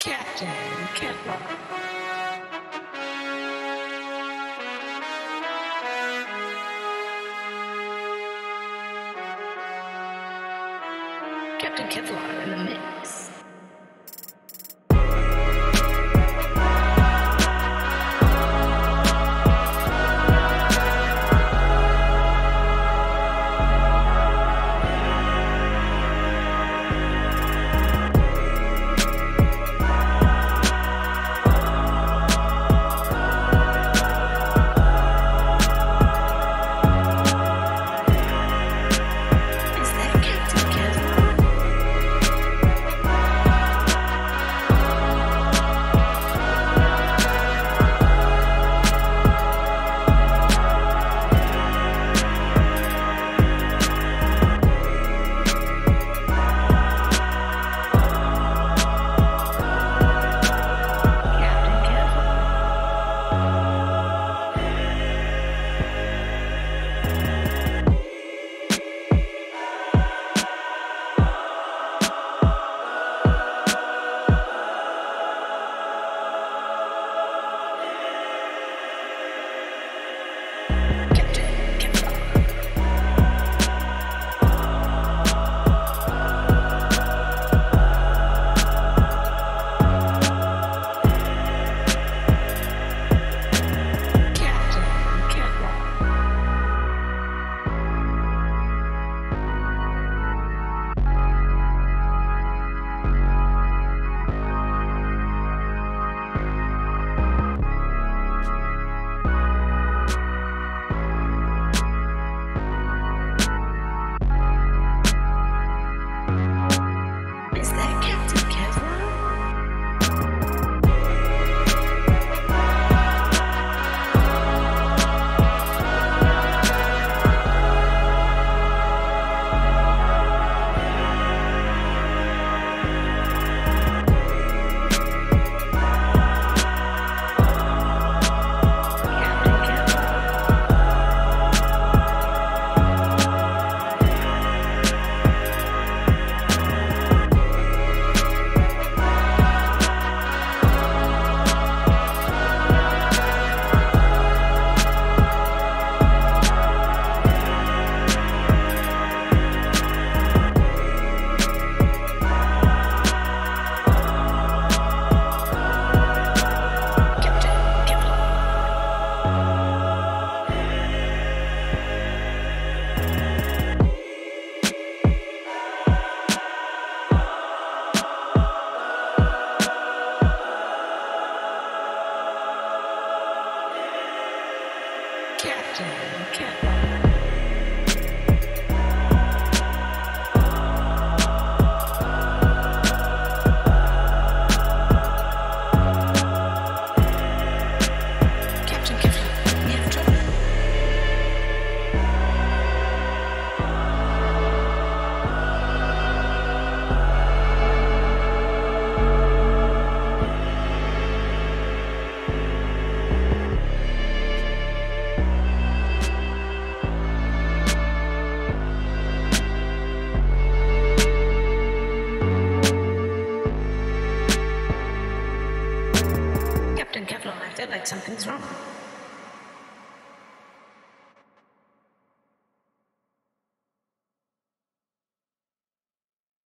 Kaptain Kevlar. Kaptain Kevlar in the mix. Kaptain Kevlar. Kaptain Kevlar, we have trouble. Kaptain Kevlar, I feel like something's wrong.